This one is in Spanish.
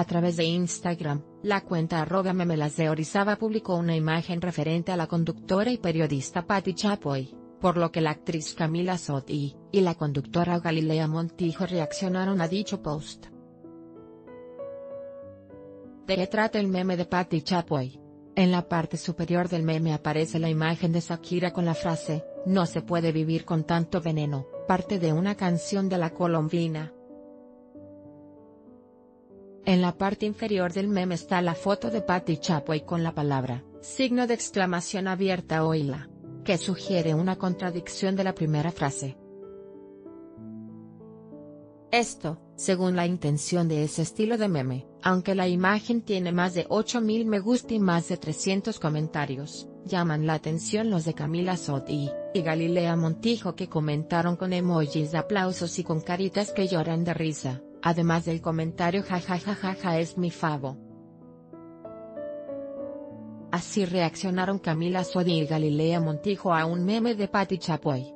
A través de Instagram, la cuenta @memelasdeorizaba publicó una imagen referente a la conductora y periodista Paty Chapoy, por lo que la actriz Camila Sodi y la conductora Galilea Montijo reaccionaron a dicho post. ¿De qué trata el meme de Paty Chapoy? En la parte superior del meme aparece la imagen de Shakira con la frase, "No se puede vivir con tanto veneno", parte de una canción de la colombina. En la parte inferior del meme está la foto de Paty Chapoy con la palabra, !! abierta o hila, que sugiere una contradicción de la primera frase. Esto, según la intención de ese estilo de meme, aunque la imagen tiene más de 8.000 me gusta y más de 300 comentarios, llaman la atención los de Camila Sodi y Galilea Montijo, que comentaron con emojis de aplausos y con caritas que lloran de risa, además del comentario jajajajaja es mi favo. Así reaccionaron Camila Sodi y Galilea Montijo a un meme de Paty Chapoy.